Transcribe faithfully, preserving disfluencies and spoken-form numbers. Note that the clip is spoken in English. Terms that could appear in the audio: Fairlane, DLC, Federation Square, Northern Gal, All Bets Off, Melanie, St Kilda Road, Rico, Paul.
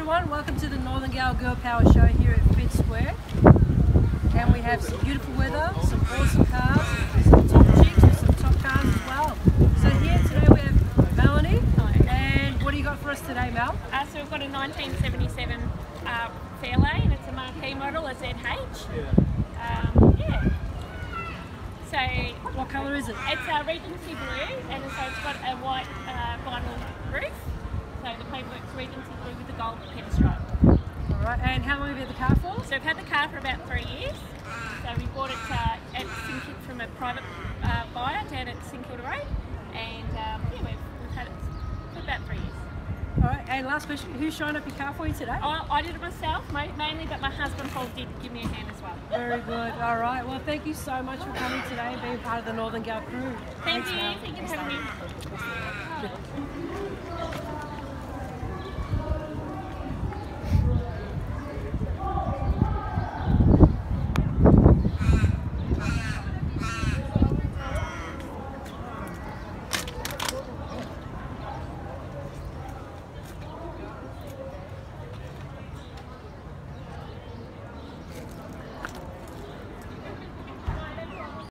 everyone, welcome to the Northern Gal Girl Power Show here at Fed Square. And we have some beautiful weather, some awesome cars, some top chicks and some top cars as well. So here today we have Melanie. And what do you got for us today, Mel? Uh, so we've got a nineteen seventy-seven uh, Fairlane. It's a marquee model, a Z H. Um, yeah. So what colour is it? It's a Regency blue, and so it's got a white uh, vinyl roof. So the paintwork's Regency blue with the gold pinstripe. All right. And how long have you had the car for? So we've had the car for about three years. So we bought it uh, at from a private uh, buyer down at St Kilda Road, and um, yeah, we've, we've had it for about three years. All right. And last question: who shined up your car for you today? I, I did it myself, mainly, but my husband Paul did give me a hand as well. Very good. All right. Well, thank you so much for coming today and being part of the Northern Gal crew. Thank Thanks, you. Mel. Thank you for having me.